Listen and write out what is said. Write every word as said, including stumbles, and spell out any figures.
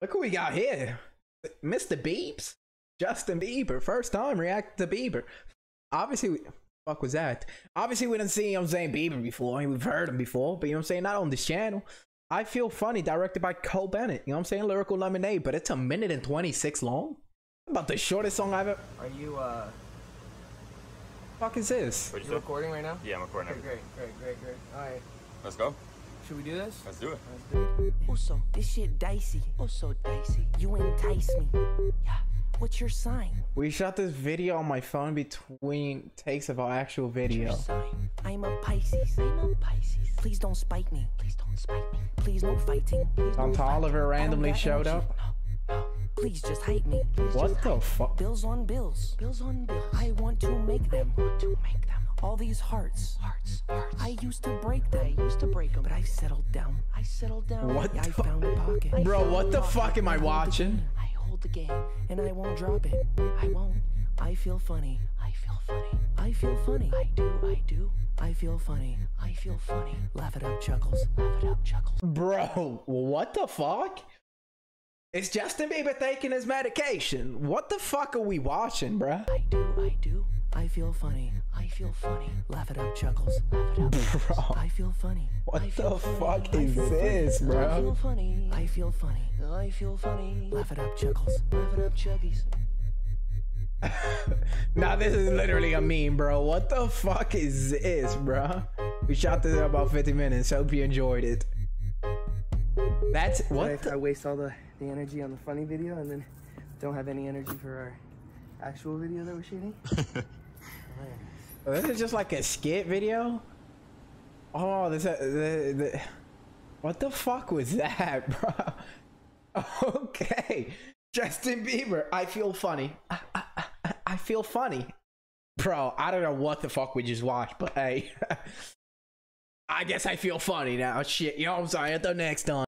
Look who we got here. Mister Biebs. Justin Bieber. First time react to Bieber. Obviously, we, fuck was that? Obviously, we didn't see, you know what I'm saying, Bieber before. I mean, we've heard him before, but you know what I'm saying? Not on this channel. I Feel Funny, directed by Cole Bennett. You know what I'm saying? Lyrical Lemonade, but it's a minute and twenty-six long. About the shortest song I've ever. Are you, uh. What the fuck is this? Are you recording right now? Yeah, I'm recording. Okay, great, great, great, great. Alright. Let's go. Should we do this? Let's do it. Let's do it. Also, this shit dicey. Also dicey. You entice me. Yeah. What's your sign? We shot this video on my phone between takes of our actual video. I'm a Pisces. I'm a Pisces. Please don't spike me. Please don't spike me. Please no fighting. Tom Oliver randomly showed up. Please just hate me. Please what the fuck? Bills on bills. Bills on bills. I want to make them. I want to make them. All these hearts. Hearts. Hearts. I used to break them. I used to break them. But I settled down. I settled down. What the I found a pocket. Bro, what the fuck am I watching? The game and I won't drop it. I won't. I feel funny. I feel funny. I feel funny. I do. I do. I feel funny. I feel funny. Laugh it up, chuckles. Laugh it up, chuckles. Bro, what the fuck? It's Justin Bieber taking his medication. What the fuck are we watching, bro? I do. I do. I feel funny. I feel funny. Laugh it up, chuckles. Laugh it up, bro. I feel funny. What the fuck is this, bro? I feel funny. I feel funny. I feel funny. Laugh it up, chuckles. Laugh it up, chuggies. Now this is literally a meme, bro. What the fuck is this, bro? We shot this in about fifty minutes. Hope you enjoyed it. That's what. I, I waste all the the energy on the funny video and then don't have any energy for our actual video that we're shooting. Oh, this is just like a skit video. Oh, this uh, the, the, what the fuck was that, bro? Okay, Justin Bieber, I feel funny. I, I, I, I feel funny, bro. I don't know what the fuck we just watched, but hey, I guess I feel funny now. Shit, you know what I'm saying? Until next time.